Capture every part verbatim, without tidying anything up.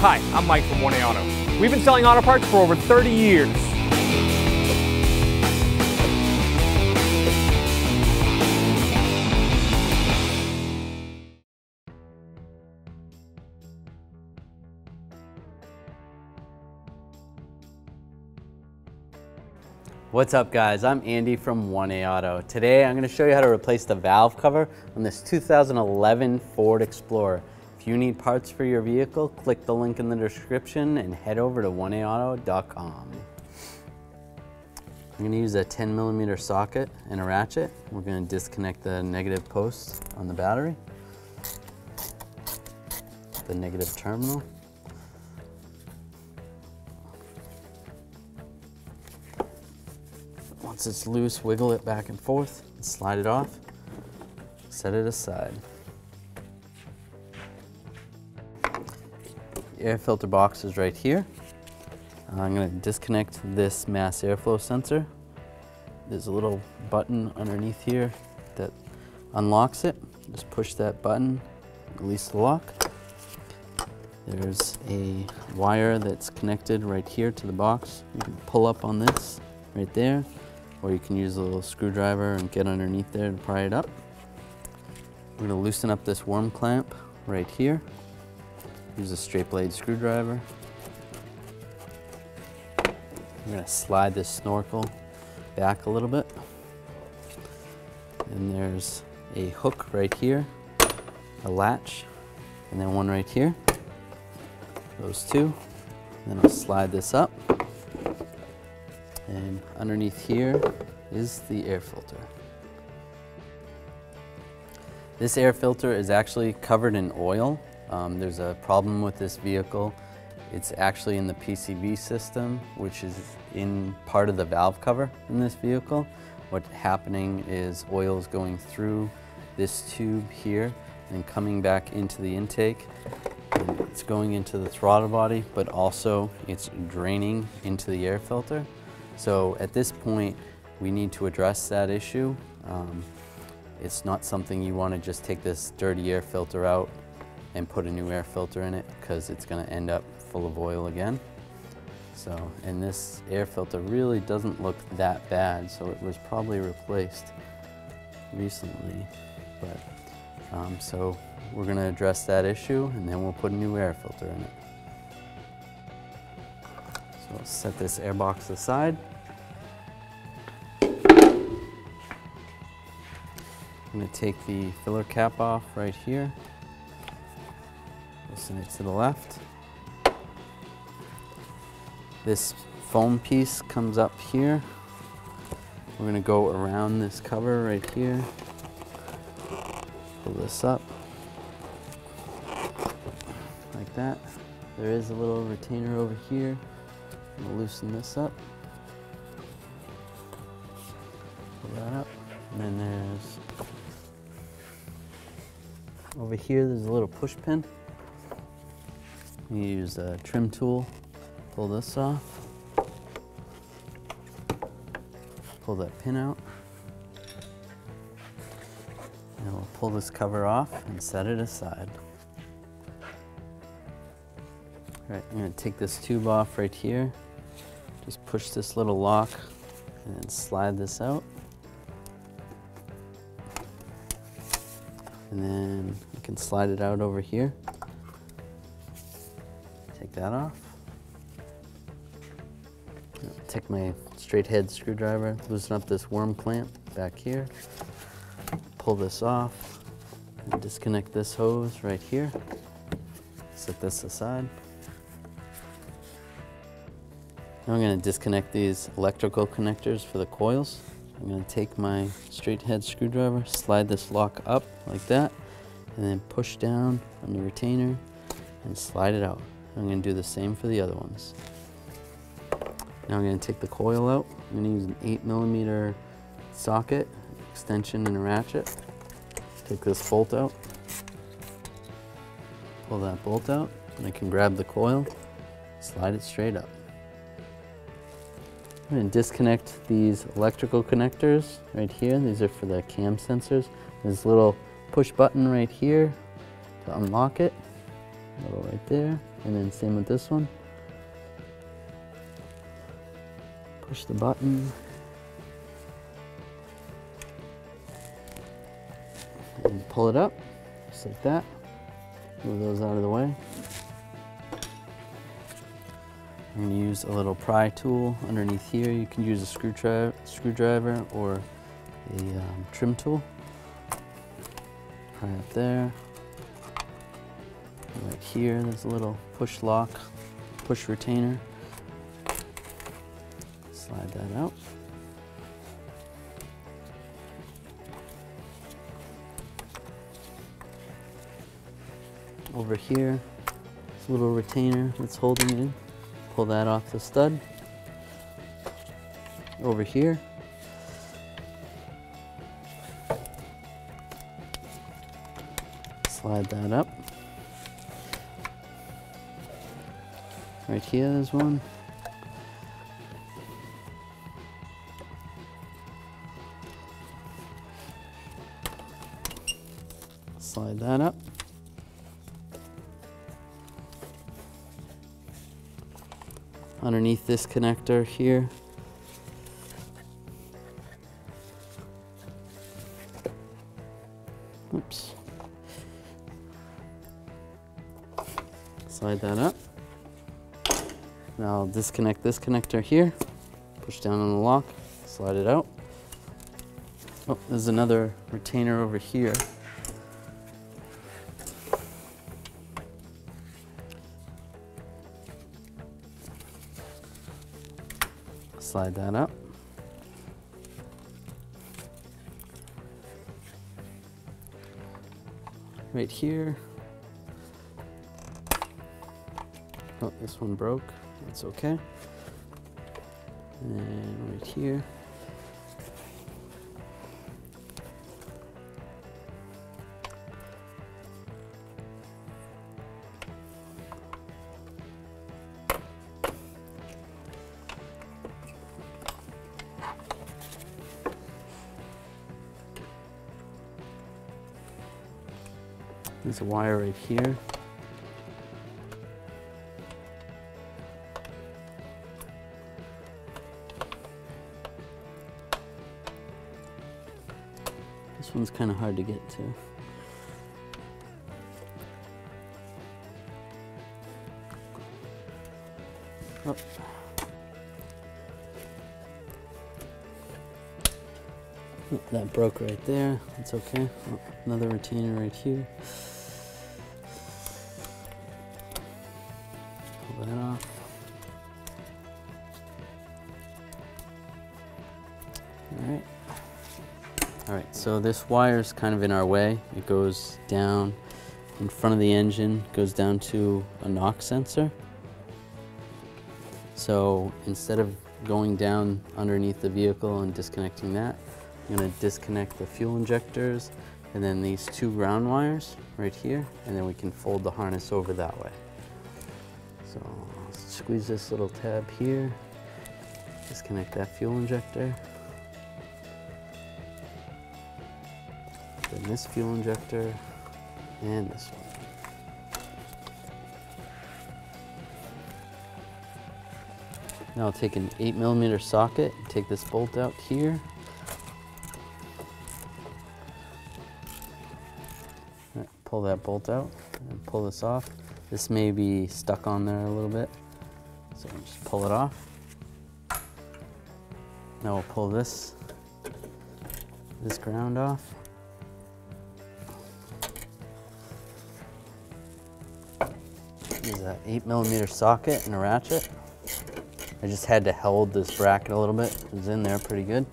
Hi, I'm Mike from one A Auto. We've been selling auto parts for over thirty years. What's up guys, I'm Andy from one A Auto. Today I'm going to show you how to replace the valve cover on this two thousand eleven Ford Explorer. If you need parts for your vehicle, click the link in the description and head over to one A auto dot com. I'm going to use a ten millimeter socket and a ratchet. We're going to disconnect the negative post on the battery, the negative terminal. Once it's loose, wiggle it back and forth, slide it off, set it aside. The air filter box is right here. I'm going to disconnect this mass airflow sensor. There's a little button underneath here that unlocks it. Just push that button, release the lock. There's a wire that's connected right here to the box. You can pull up on this right there, or you can use a little screwdriver and get underneath there and pry it up. We're going to loosen up this worm clamp right here. Use a straight blade screwdriver. I'm going to slide this snorkel back a little bit. And there's a hook right here, a latch, and then one right here. Those two. And then I'll slide this up. And underneath here is the air filter. This air filter is actually covered in oil. Um, there's a problem with this vehicle. It's actually in the P C B system, which is in part of the valve cover in this vehicle. What's happening is oil is going through this tube here and coming back into the intake. And it's going into the throttle body, but also it's draining into the air filter. So at this point, we need to address that issue. Um, it's not something you want to just take this dirty air filter out and put a new air filter in it, because it's going to end up full of oil again. So, and this air filter really doesn't look that bad, so it was probably replaced recently. But um, so we're going to address that issue, and then we'll put a new air filter in it. So I'll set this air box aside. I'm going to take the filler cap off right here. Loosen it to the left. This foam piece comes up here. We're going to go around this cover right here. Pull this up like that. There is a little retainer over here. I'm going to loosen this up. Pull that up. And then there's over here, there's a little push pin. You use a trim tool, pull this off, pull that pin out, and we'll pull this cover off and set it aside. All right, I'm going to take this tube off right here, just push this little lock and then slide this out. And then you can slide it out over here. Take that off. Take my straight head screwdriver, loosen up this worm clamp back here, pull this off, and disconnect this hose right here, set this aside. Now I'm going to disconnect these electrical connectors for the coils. I'm going to take my straight head screwdriver, slide this lock up like that, and then push down on the retainer and slide it out. I'm going to do the same for the other ones. Now I'm going to take the coil out. I'm going to use an eight millimeter socket, extension, and a ratchet. Take this bolt out. Pull that bolt out, and I can grab the coil, slide it straight up. I'm going to disconnect these electrical connectors right here. These are for the cam sensors. There's a little push button right here to unlock it. A little right there. And then same with this one. Push the button. And pull it up, just like that. Move those out of the way. I'm going to use a little pry tool underneath here. You can use a screwdriver, screwdriver or a um, trim tool. Pry up there. Right here, there's a little push lock, push retainer. Slide that out. Over here, this little retainer that's holding it in. Pull that off the stud. Over here. Slide that up. Right here, there's one. Slide that up. Underneath this connector here, oops, slide that up. Now I'll disconnect this connector here, push down on the lock, slide it out. Oh, there's another retainer over here. Slide that up. Right here. Oh, this one broke. That's okay. And right here. There's a wire right here. This one's kind of hard to get to. Oh. Oh, that broke right there. That's okay. Oh, another retainer right here. Pull that off. All right. All right, so this wire is kind of in our way. It goes down in front of the engine, goes down to a knock sensor. So instead of going down underneath the vehicle and disconnecting that, I'm going to disconnect the fuel injectors and then these two ground wires right here, and then we can fold the harness over that way. So I'll squeeze this little tab here, disconnect that fuel injector, then this fuel injector, and this one. Now I'll take an eight millimeter socket, take this bolt out here. Pull that bolt out and pull this off. This may be stuck on there a little bit, so just pull it off. Now we'll pull this, this ground off. There's an eight millimeter socket and a ratchet. I just had to hold this bracket a little bit. It was in there pretty good.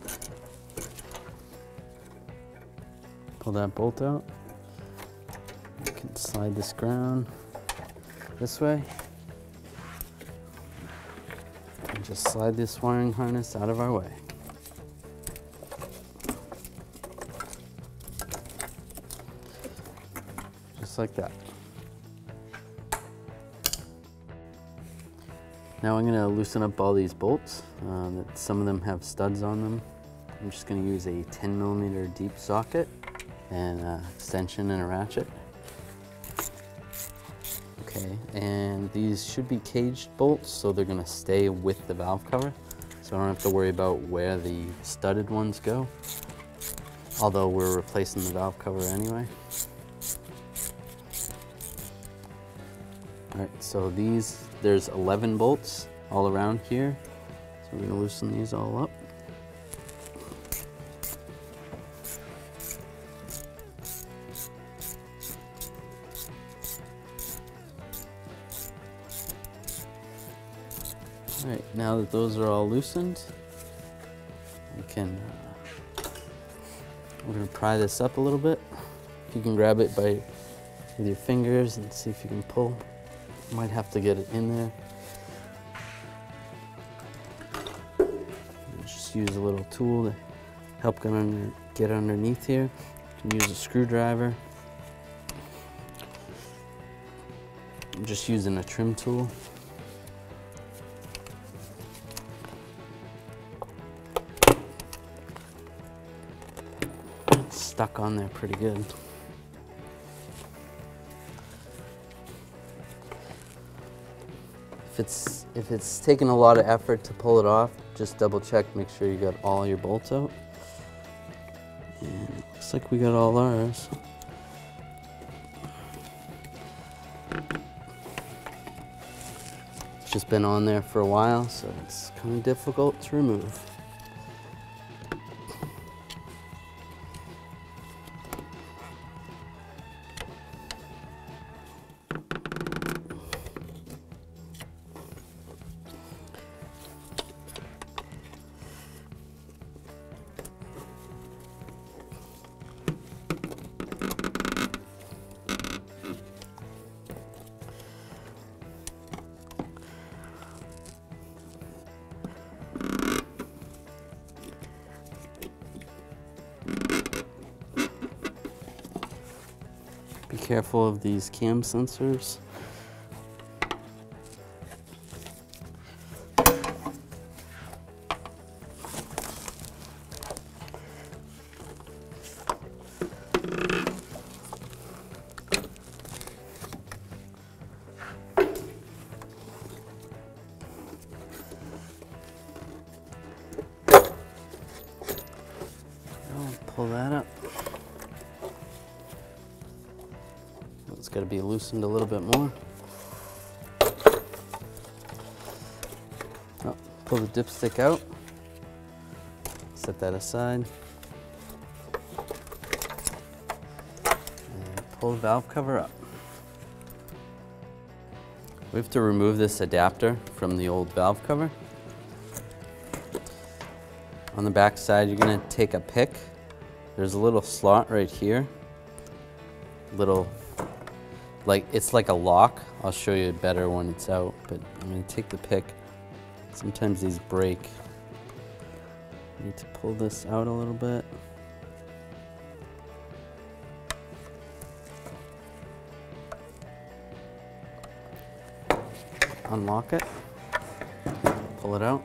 Pull that bolt out. Slide this ground this way. And just slide this wiring harness out of our way. Just like that. Now I'm going to loosen up all these bolts. Uh, that some of them have studs on them. I'm just going to use a ten millimeter deep socket and an extension and a ratchet. Okay, and these should be caged bolts, so they're gonna stay with the valve cover. So I don't have to worry about where the studded ones go. Although we're replacing the valve cover anyway. All right, so these, there's eleven bolts all around here. So we're gonna loosen these all up. All right, now that those are all loosened, we can, uh, we're gonna pry this up a little bit. You can grab it by with your fingers and see if you can pull. You might have to get it in there. Just use a little tool to help get, under, get underneath here. You can use a screwdriver. I'm just using a trim tool. Stuck on there pretty good. If it's if it's taking a lot of effort to pull it off, just double check, make sure you got all your bolts out. And it looks like we got all ours. It's just been on there for a while, so it's kind of difficult to remove. Careful of these cam sensors. I'll pull that up. It's got to be loosened a little bit more. Oh, pull the dipstick out. Set that aside. And pull the valve cover up. We have to remove this adapter from the old valve cover. On the back side, you're going to take a pick. There's a little slot right here. Little Like, it's like a lock. I'll show you it better when it's out, but I'm gonna take the pick. Sometimes these break. I need to pull this out a little bit. Unlock it, pull it out.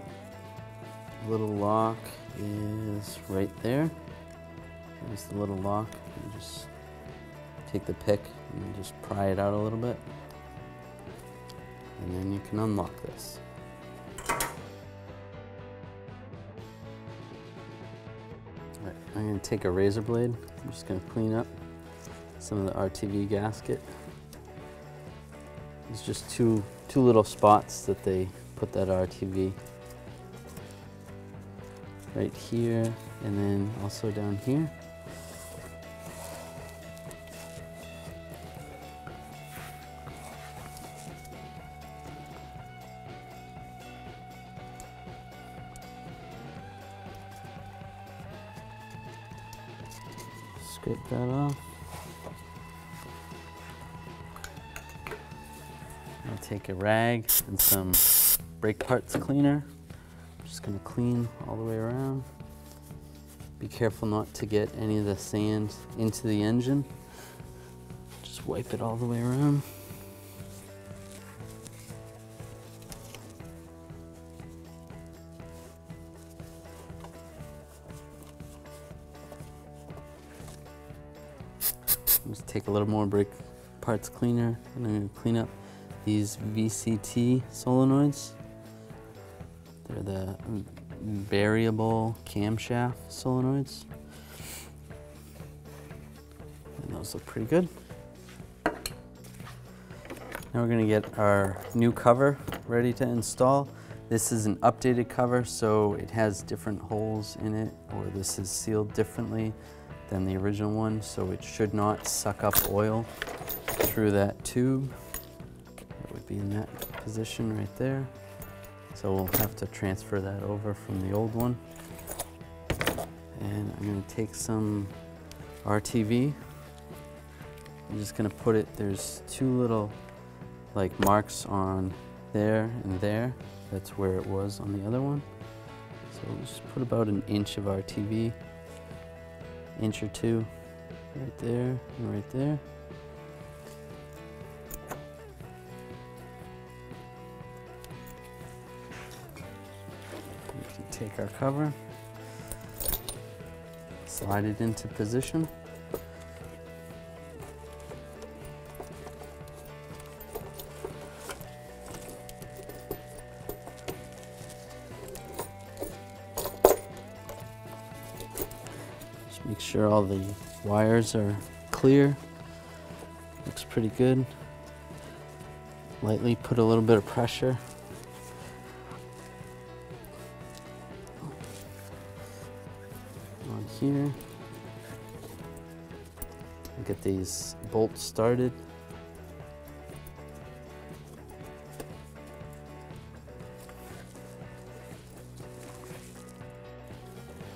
Little lock is right there. There's the little lock. You just take the pick and just pry it out a little bit, and then you can unlock this. All right, I'm going to take a razor blade. I'm just going to clean up some of the R T V gasket. There's just two two little spots that they put that R T V, right here and then also down here. Scrape that off. I'll take a rag and some brake parts cleaner. I'm just gonna clean all the way around. Be careful not to get any of the sand into the engine. Just wipe it all the way around. Just take a little more brake parts cleaner, and I'm going to clean up these V C T solenoids. They're the variable camshaft solenoids. And those look pretty good. Now we're going to get our new cover ready to install. This is an updated cover, so it has different holes in it, or this is sealed differently than the original one, so it should not suck up oil through that tube. It would be in that position right there. So we'll have to transfer that over from the old one. And I'm going to take some R T V. I'm just going to put it, there's two little like marks on there and there. That's where it was on the other one. So we'll just put about an inch of R T V, inch or two, right there and right there. We can take our cover, slide it into position. Make sure all the wires are clear. Looks pretty good. Lightly put a little bit of pressure. On here. Get these bolts started.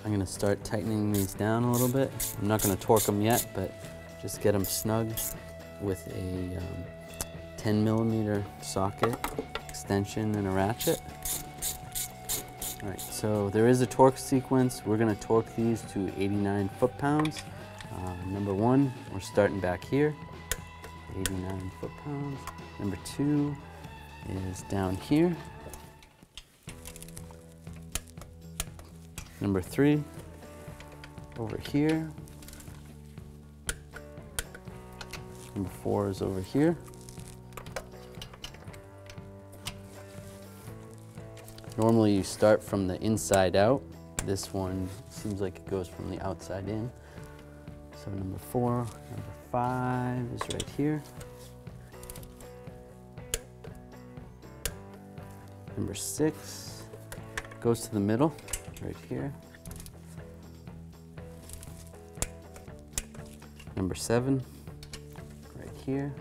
I'm going to start tightening these down a little bit. I'm not going to torque them yet, but just get them snug with a um, ten millimeter socket extension and a ratchet. All right, so there is a torque sequence. We're going to torque these to eighty-nine foot-pounds. Uh, number one, we're starting back here, eighty-nine foot-pounds. Number two is down here. Number three, over here. Number four is over here. Normally you start from the inside out. This one seems like it goes from the outside in. So number four, number five is right here. Number six goes to the middle. Right here. Number seven, right here.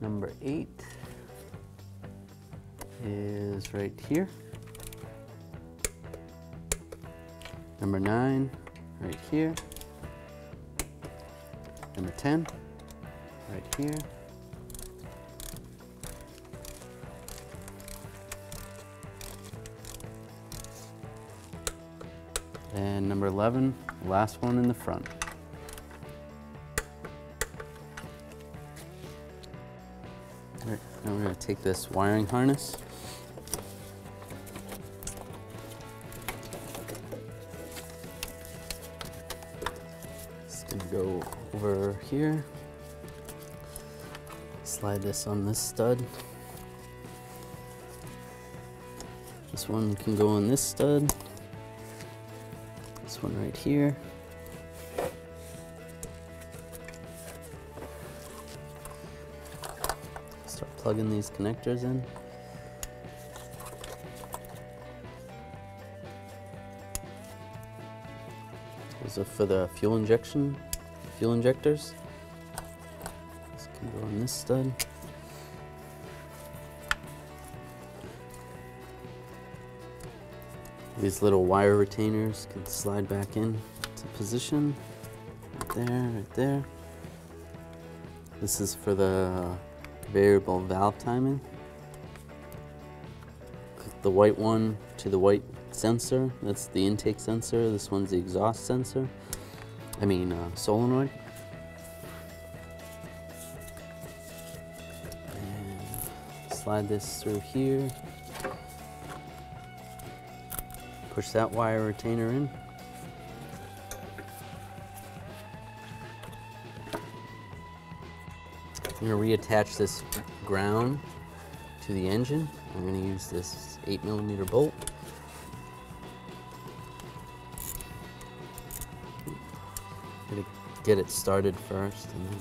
Number eight is right here. Number nine, right here. Number ten, right here. And number eleven, last one in the front. All right, now we're going to take this wiring harness. It's going to go over here. Slide this on this stud. This one can go on this stud. This one right here. Start plugging these connectors in. Those are for the fuel injection, fuel injectors. This can go on this stud. These little wire retainers can slide back in to position. Right there, right there. This is for the variable valve timing. Click the white one to the white sensor. That's the intake sensor. This one's the exhaust sensor. I mean uh, solenoid. And slide this through here. Push that wire retainer in. So I'm going to reattach this ground to the engine. I'm going to use this eight millimeter bolt. I'm going to get it started first, and then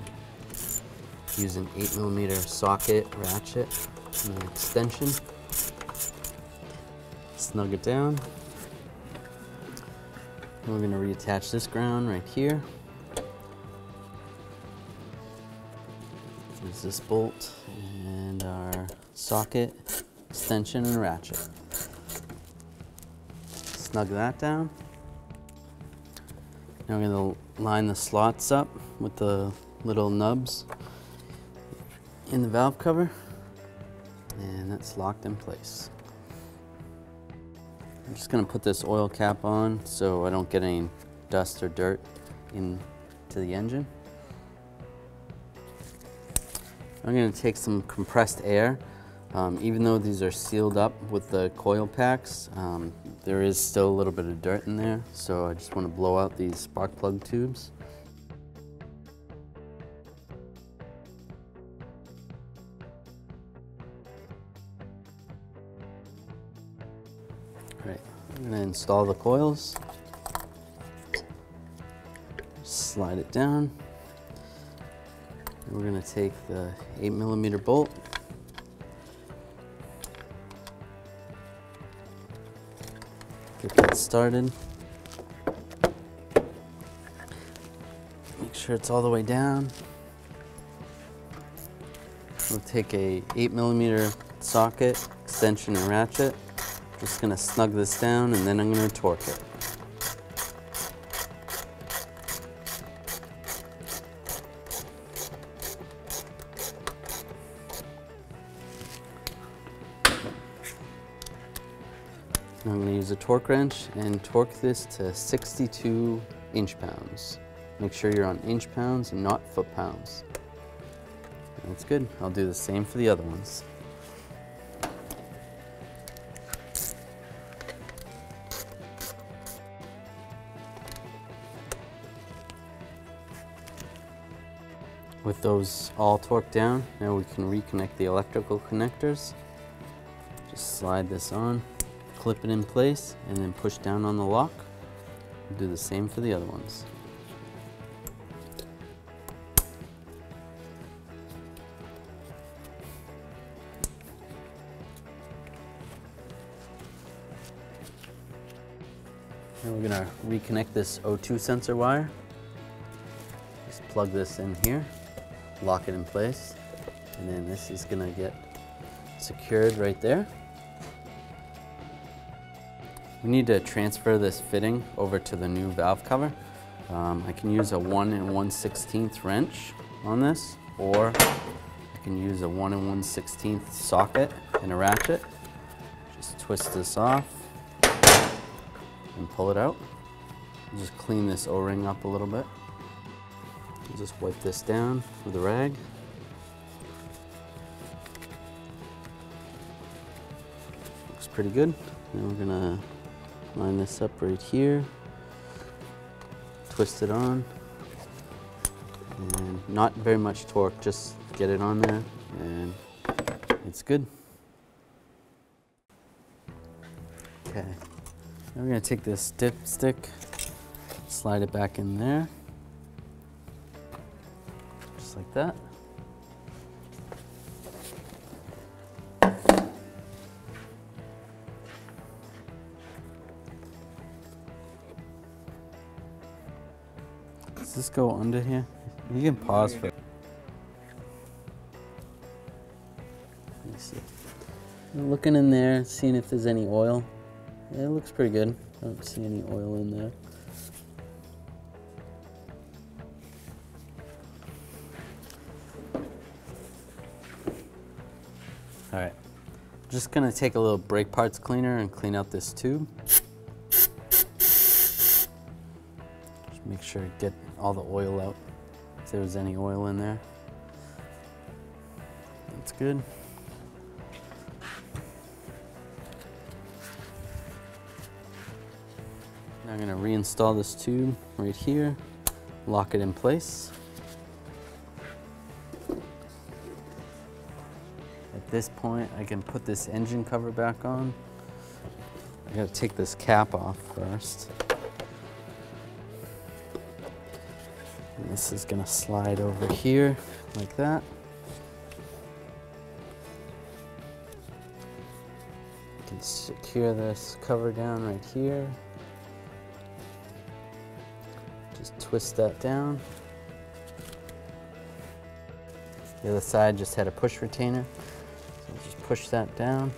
use an eight millimeter socket ratchet and an extension. Snug it down. And we're going to reattach this ground right here. There's this bolt and our socket, extension, and ratchet. Snug that down. Now we're going to line the slots up with the little nubs in the valve cover, and that's locked in place. I'm just going to put this oil cap on so I don't get any dust or dirt into the engine. I'm going to take some compressed air. Um, even though these are sealed up with the coil packs, um, there is still a little bit of dirt in there, so I just want to blow out these spark plug tubes. I'm going to install the coils, slide it down, and we're going to take the eight millimeter bolt, get that started, make sure it's all the way down. We'll take a eight millimeter socket, extension, and ratchet. Just going to snug this down, and then I'm going to torque it. I'm going to use a torque wrench and torque this to sixty-two inch-pounds. Make sure you're on inch-pounds and not foot-pounds. That's good. I'll do the same for the other ones. With those all torqued down, now we can reconnect the electrical connectors. Just slide this on, clip it in place, and then push down on the lock. We'll do the same for the other ones. Now we're going to reconnect this O two sensor wire. Just plug this in here. Lock it in place, and then this is going to get secured right there. We need to transfer this fitting over to the new valve cover. Um, I can use a one and one sixteenth wrench on this, or I can use a one and one sixteenth socket and a ratchet. Just twist this off and pull it out. Just clean this O-ring up a little bit. Just wipe this down with a rag. Looks pretty good. Now we're gonna line this up right here, twist it on, and not very much torque, just get it on there, and it's good. Okay, now we're gonna take this dipstick, slide it back in there. Like that. Does this go under here? You can pause for. Let me see. I'm looking in there, seeing if there's any oil. Yeah, it looks pretty good. I don't see any oil in there. All right, I'm just gonna take a little brake parts cleaner and clean out this tube. Just make sure to get all the oil out, if there was any oil in there. That's good. Now I'm gonna reinstall this tube right here, lock it in place. this point, I can put this engine cover back on. I gotta take this cap off first. And this is gonna slide over here like that. You can secure this cover down right here. Just twist that down. The other side just had a push retainer, so just push that down.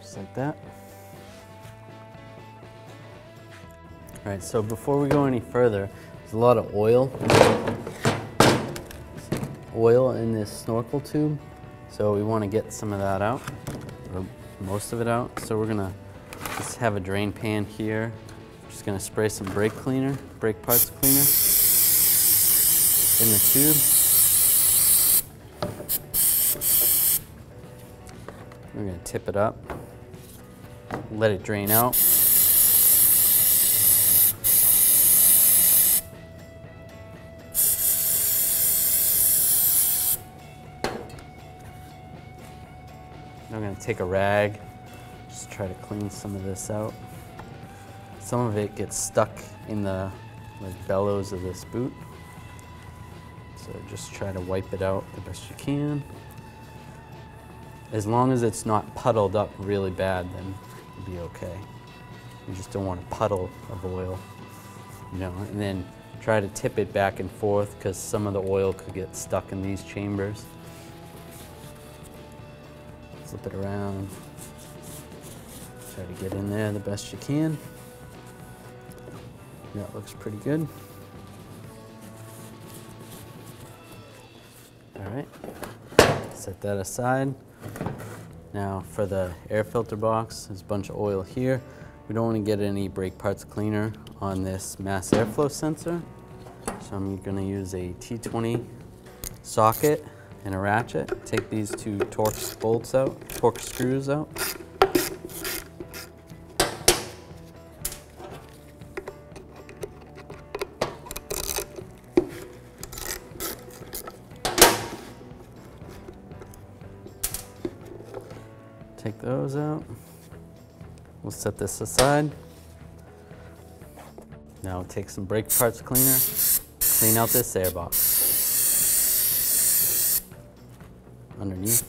Just like that. All right, so before we go any further, there's a lot of oil. Oil in this snorkel tube, so we want to get some of that out, or most of it out. So we're gonna just have a drain pan here. Just gonna spray some brake cleaner, brake parts cleaner in the tube. We're gonna tip it up, let it drain out. I'm gonna take a rag, just try to clean some of this out. Some of it gets stuck in the like, bellows of this boot. So just try to wipe it out the best you can. As long as it's not puddled up really bad, then it'll be okay. You just don't want a puddle of oil, you know, and then try to tip it back and forth because some of the oil could get stuck in these chambers. Flip it around, try to get in there the best you can. That looks pretty good. All right, set that aside. Now for the air filter box, there's a bunch of oil here. We don't want to get any brake parts cleaner on this mass airflow sensor. So I'm gonna use a T twenty socket and a ratchet. Take these two Torx bolts out, Torx screws out. Take those out. We'll set this aside. Now we'll take some brake parts cleaner, clean out this air box. Underneath.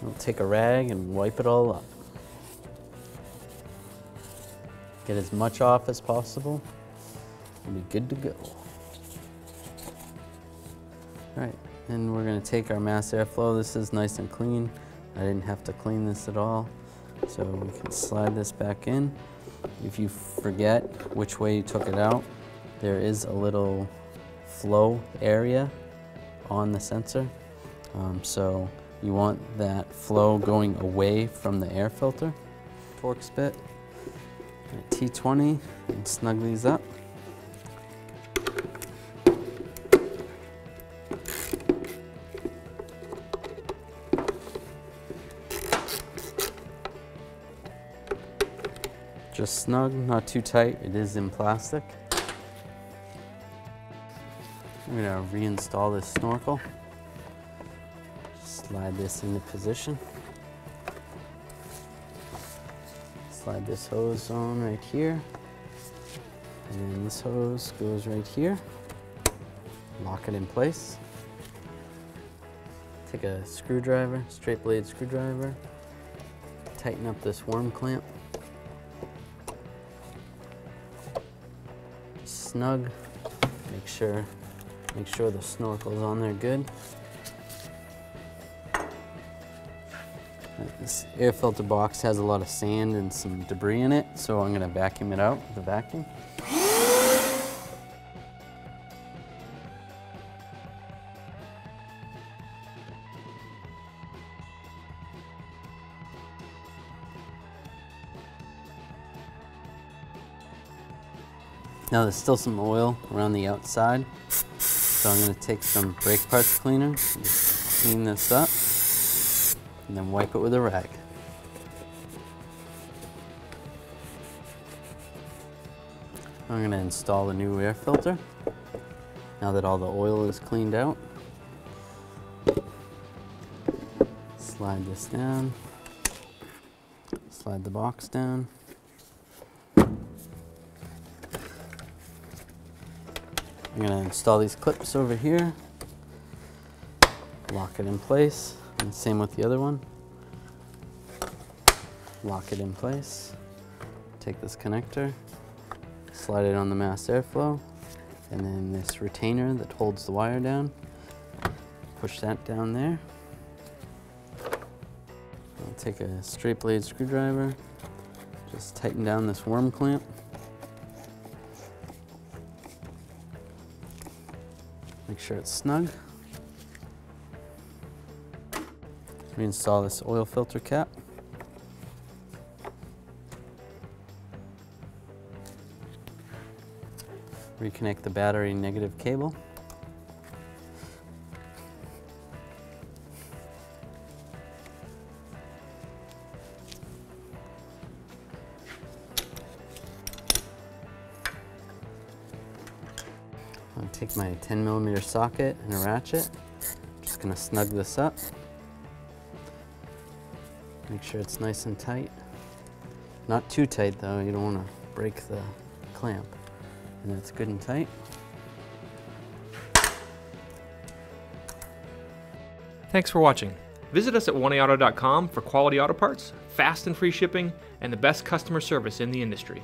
We'll take a rag and wipe it all up. Get as much off as possible, we'll be good to go. All right, and we're gonna take our mass airflow. This is nice and clean. I didn't have to clean this at all. So we can slide this back in. If you forget which way you took it out, there is a little flow area on the sensor. Um, so you want that flow going away from the air filter. Torx bit. T twenty and snug these up. Just snug, not too tight. It is in plastic. I'm gonna reinstall this snorkel. Slide this into position. Slide this hose on right here, and then this hose goes right here. Lock it in place. Take a screwdriver, straight blade screwdriver, tighten up this worm clamp. Snug, make sure, make sure the snorkel's on there good. This air filter box has a lot of sand and some debris in it, so I'm gonna vacuum it out with a vacuum. Now there's still some oil around the outside, so I'm gonna take some brake parts cleaner and clean this up. and then wipe it with a rag. I'm going to install the new air filter now that all the oil is cleaned out. Slide this down, slide the box down. I'm going to install these clips over here, lock it in place, and same with the other one. Lock it in place, take this connector, slide it on the mass airflow, and then this retainer that holds the wire down, push that down there. I'll take a straight blade screwdriver, just tighten down this worm clamp. Make sure it's snug. Reinstall this oil filter cap. Reconnect the battery negative cable. I'll take my ten millimeter socket and a ratchet. I'm just going to snug this up. Make sure it's nice and tight. Not too tight though, you don't want to break the clamp. And that's good and tight. Thanks for watching. Visit us at one A auto dot com for quality auto parts, fast and free shipping, and the best customer service in the industry.